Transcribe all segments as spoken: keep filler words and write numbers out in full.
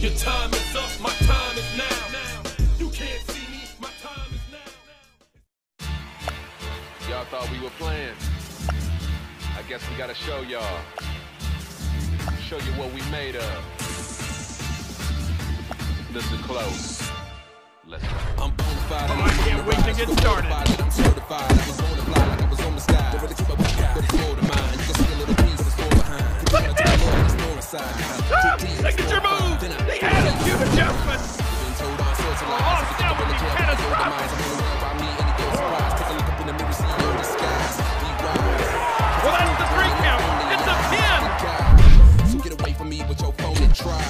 Your time is up, my time is now. You can't see me, my time is now. Y'all thought we were playing. I guess we gotta show y'all. Show you what we made of. Listen close. Let's go. I'm bona fide. I can't wait to get started. I'm certified. I was on the fly like I was on the sky. Don't really keep up with the guy. But it's more than mine. You can see a little piece that's more behind. Look at this! Ah, look at your move! They had a huge adjustment! Oh, that would be catastrophic! Well, that's the three count! It's a pin! So get away from me with your phone and try.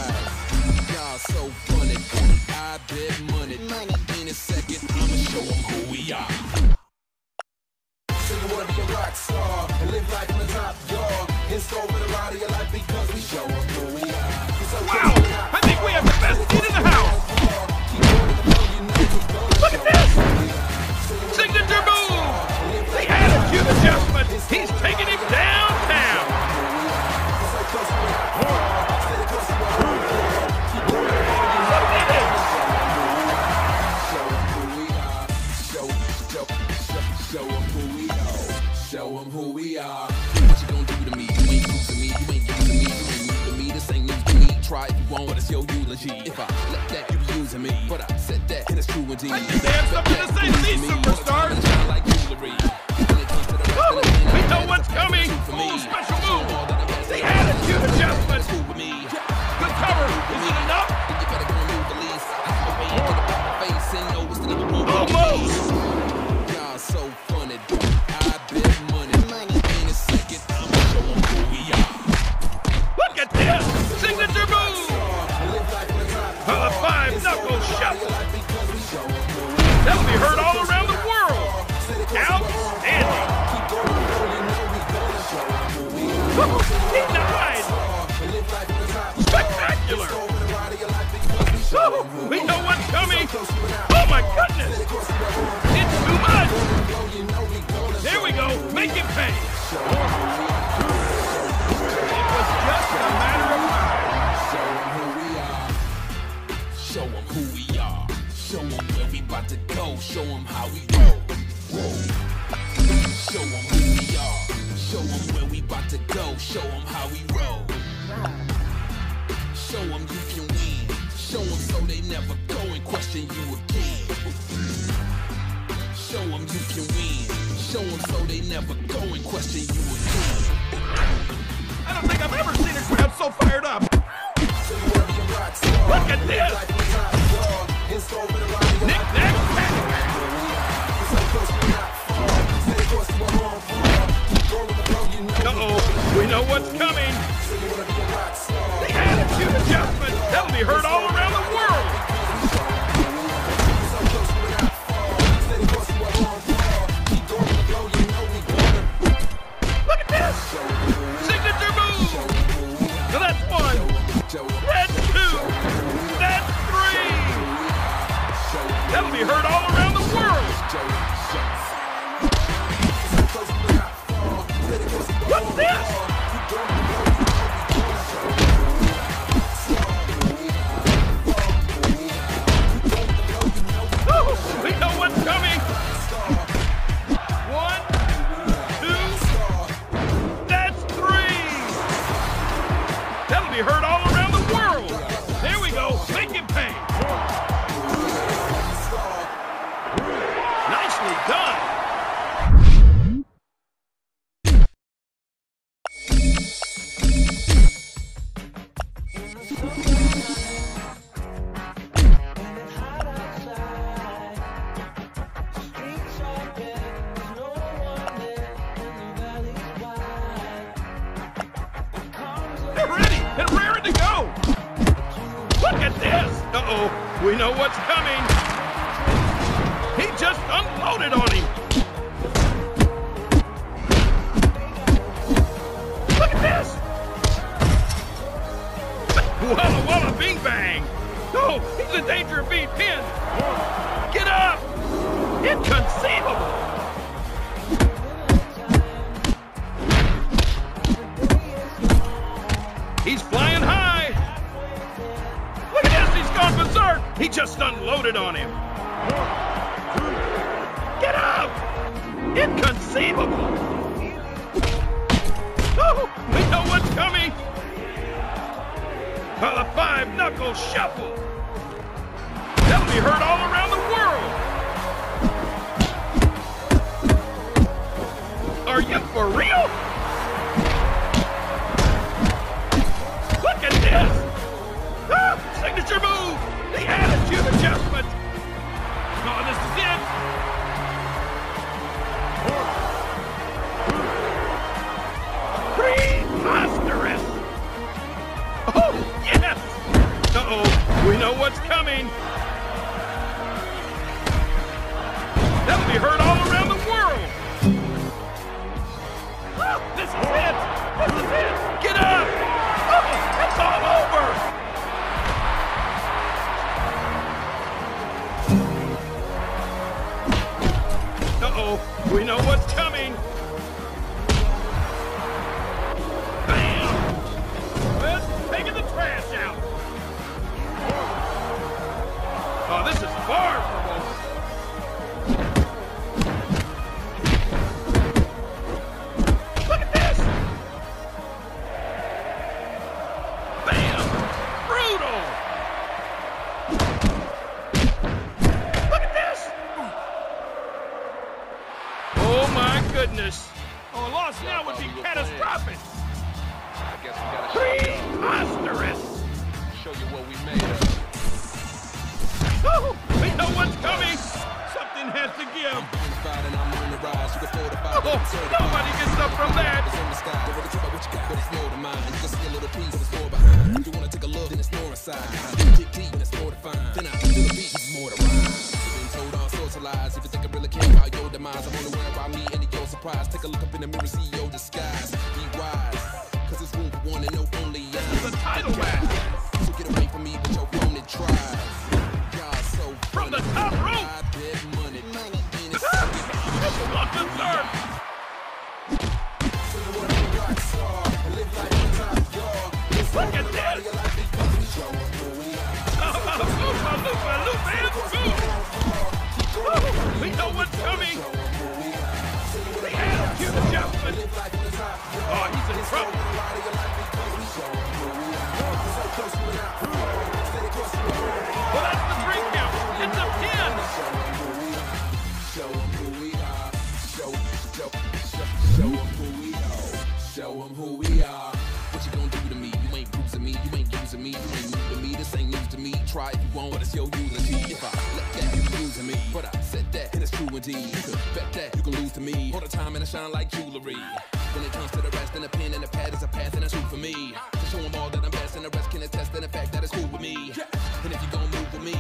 Y'all so funny. I bet money. In a second, I'ma show them who we are. So you wanna be a rock star and live life on the top, y'all. It's over the ride of your life because we show up who we are. Wow! I think we have the best kid in the house! Look at this! Signature move! They had a huge adjustment! He's taking him downtown! Look at this! Show them who we are. Show them who we are. What you gonna do to me? Try if you want, but it's your eulogy. If I let that, you be using me. But I said that, and it's true indeed. I think they have something to say to these superstars. We know what's coming. Full special move. They had a huge adjustment. Good cover. Is it enough? Almost. Y'all so funny. I bet money. In a second, I'm showing who we are. Look at this. Signature move! Uh, five knuckle shuffle! That'll be heard all around the world! Outstanding! He died! Spectacular! Oh, we know what's coming! Oh my goodness! It's too much! There we go! Make it pay! It was just a matter of time! Show them who we are. Show them where we about to go. Show them how we roll. Show them who we are. Show them where we about to go. Show them how we roll. Show them you can win. Show them so they never go and question you again. Show them you can win. Show them so they never go and question you again. I don't think I've ever seen a crowd so fired up. Look at this! Uh-oh, we know what's coming. The attitude adjustment, that'll be heard all around the world. Look at this! Signature move! Now that's one. That's two. That's three. That'll be heard all around the world. What's this? Oh, we know what's coming. One, two, that's three. That'll be heard all around the world. There we go. Make it pay. Nicely done. We know what's coming. He just unloaded on him. Look at this. Walla walla bing bang. Oh, he's in danger of being pinned. Get up. Inconceivable. He's flying high. Look at berserk! He just unloaded on him. Get out! Inconceivable! Oh, we know what's coming! Well, the five-knuckle shuffle! That'll be heard all around the world! Are you for real? Look at this! Ah, signature move! The attitude adjustment! Oh, this is it! Preposterous! Oh, yes! Uh-oh, we know what's coming! That'll be heard all around the world! Oh, this is it! This is it! Get up! Oh, it's all over! Uh-oh, we know what's coming! Bam! That's taking the trash out! Oh, this is far! Goodness. Oh, a loss now would be catastrophic. I guess we gotta Preposterous. Show you what we made of. Oh, we know what's coming. Something has to give. Oh, nobody gets up from that. You wanna take a look and it's more aside. If you think I really care about your demise, I wonder where I meet. Surprise. Take a look up in the mirror, see your disguise. Be wise, cause it's who we want and no only us. This is a title match. So get away from me with your opponent tries. Y'all so from the top rope. I bet money. Money. This is not deserved. So you want to be rock star and live like a top dog. Look at this. Lupa, Lupa, Lupa, and Scoop. We know what's coming. Oh, he's in trouble. Well, that's the three count. It's a pin. Show them who we are. Show them who we are. Show them who we are. What you gonna do to me? You ain't bruising me. You ain't using me. You ain't new to me. This ain't news to me. Try it, you won't, but it's your eulogy. If I let that, you losing me. But I said that, and it's true indeed. You could bet that you can lose to me. All the time, and I shine like jewelry. When it comes to the rest, and the pen and the pad is a path, and that's true for me. To show them all that I'm best, and the rest can attest to the fact that it's cool with me. And if you gon' move with me,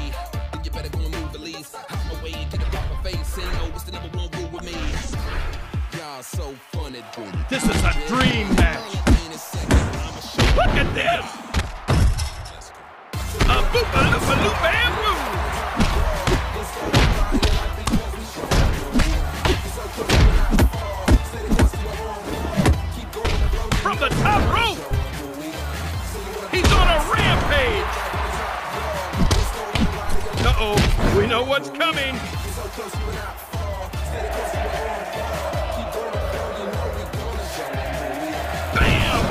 then you better gonna move at least. Hop away and get a proper face, and oh, it's the number one rule with me. Y'all so funny, boy. This is a dream match. Look at this. A boopa loopa loopa and move! From the top rope! He's on a rampage! Uh-oh, we know what's coming! Bam!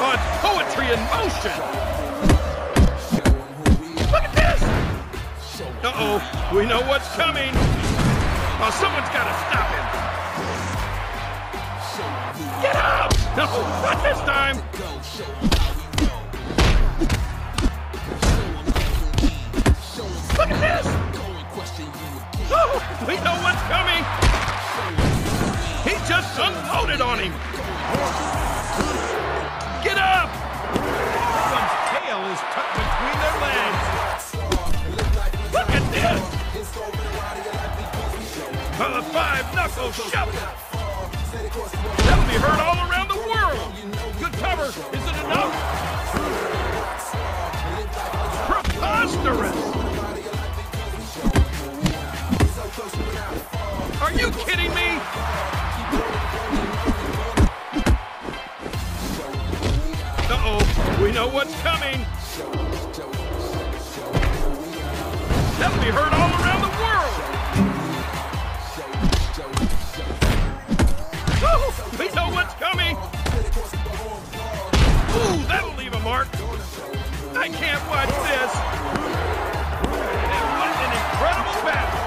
Oh, it's poetry in motion! Uh-oh, we know what's coming. Oh, someone's got to stop him. Get out! No, not this time. Look at this. Oh, we know what's coming. He just unloaded on him. Get up! Someone's tail is tucked between their legs. Well, the five-knuckle shuffle. That'll be heard all around the world. Good cover. Is it enough? Preposterous. Are you kidding me? Uh-oh. We know what's coming. be heard all around the world. Oh, we know what's coming. Ooh, that'll leave a mark. I can't watch this. And what an incredible battle.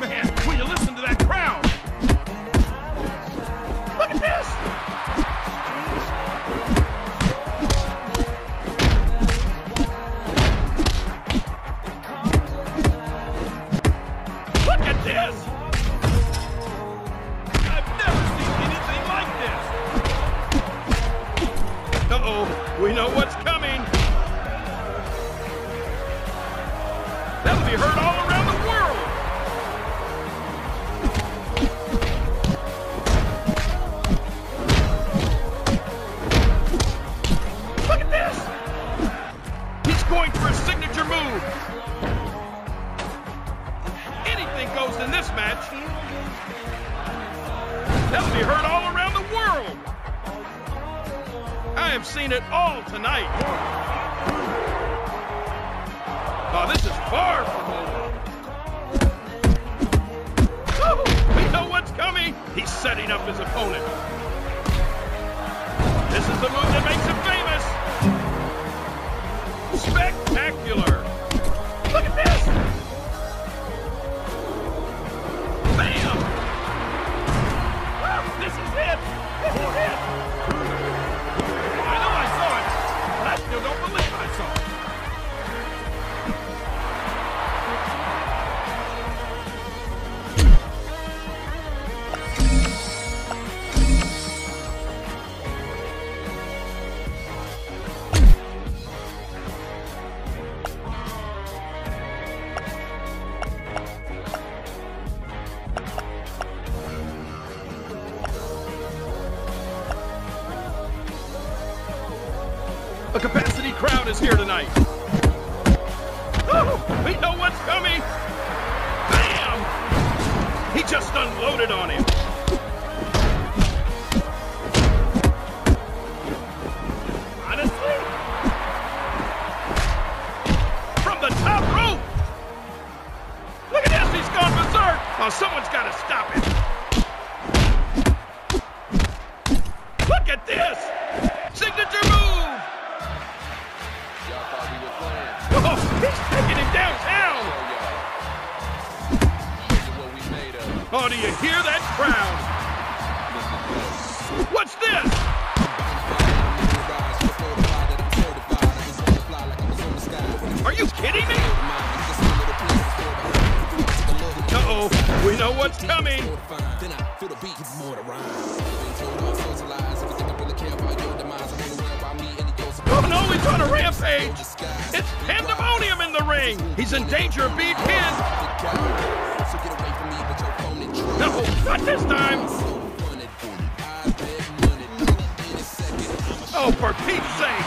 Man, will you listen to that crowd? Look at this! Look at this! I've never seen anything like this! Uh-oh, we know what's coming! That'll be heard all around the world! In this match, that'll be heard all around the world. I have seen it all tonight. Oh, this is far from over. Oh, we know what's coming. He's setting up his opponent. This is the move that makes him famous. Spectacular. Look at this. This is it! This is it! I know I saw it, but I still don't believe I saw it. A capacity crowd is here tonight. Oh, we know what's coming. Bam! He just unloaded on him. Honestly? From the top rope. Look at this, he's gone berserk. Oh, someone's got to stop it. Look at this. Signature move. Oh, he's taking him downtown! Oh, do you hear that crowd? What's this? Are you kidding me? Uh-oh, we know what's coming! Oh no, he's on a rampage! It's pandemonium in the ring! He's in danger of being pinned! No, not this time! Oh, for Pete's sake!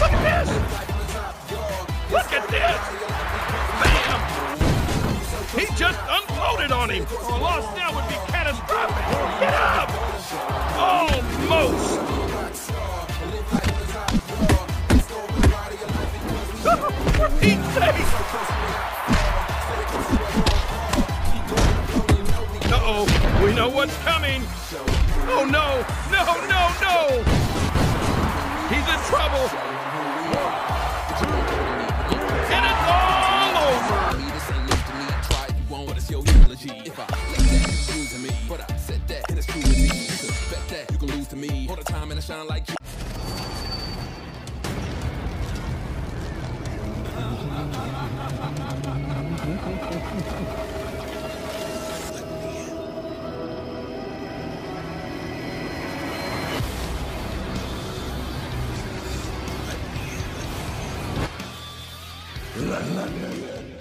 Look at this! Look at this! Bam! He just unloaded on him! A loss now would be catastrophic! Get up! Almost! For Pete's sake! Uh-oh, we know what's coming! Oh no, no, no, no! He's in trouble! And it's all over! La la la la.